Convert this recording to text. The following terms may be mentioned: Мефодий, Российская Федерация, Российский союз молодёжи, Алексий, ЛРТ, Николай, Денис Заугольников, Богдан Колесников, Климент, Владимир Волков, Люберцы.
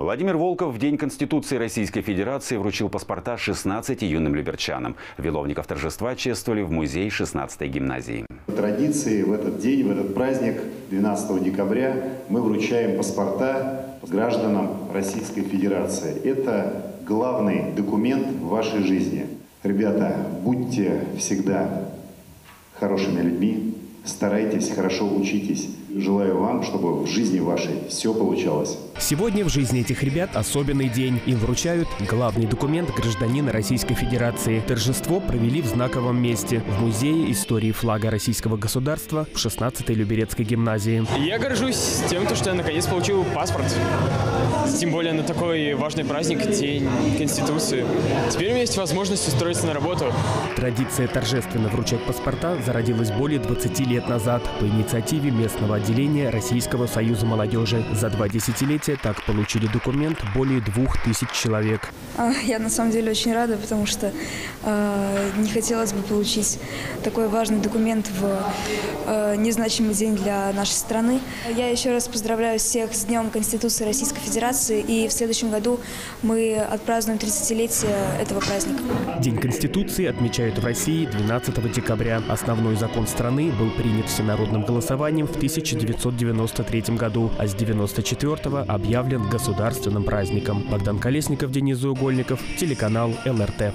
Владимир Волков в День Конституции Российской Федерации вручил паспорта 16 юным люберчанам. Виновников торжества чествовали в музей 16-й гимназии. По традиции в этот день, в этот праздник, 12 декабря, мы вручаем паспорта гражданам Российской Федерации. Это главный документ в вашей жизни. Ребята, будьте всегда хорошими людьми, старайтесь, хорошо учитесь. Желаю вам, чтобы в жизни вашей все получалось. Сегодня в жизни этих ребят особенный день. Им вручают главный документ гражданина Российской Федерации. Торжество провели в знаковом месте – в Музее истории флага Российского государства в 16-й Люберецкой гимназии. Я горжусь тем, что я наконец получил паспорт. Тем более на такой важный праздник – День Конституции. Теперь у меня есть возможность устроиться на работу. Традиция торжественно вручать паспорта зародилась более 20 лет назад по инициативе местного отделения Российского союза молодежи. За 2 десятилетия так получили документ более 2000 человек. Я на самом деле очень рада, потому что не хотелось бы получить такой важный документ в незначимый день для нашей страны. Я еще раз поздравляю всех с Днем Конституции Российской Федерации, и в следующем году мы отпразднуем 30-летие этого праздника. День Конституции отмечают в России 12 декабря. Основной закон страны был принят всенародным голосованием в 1993 году, а с 1994-го объявлен государственным праздником. Богдан Колесников, Денис Заугольников, телеканал ЛРТ.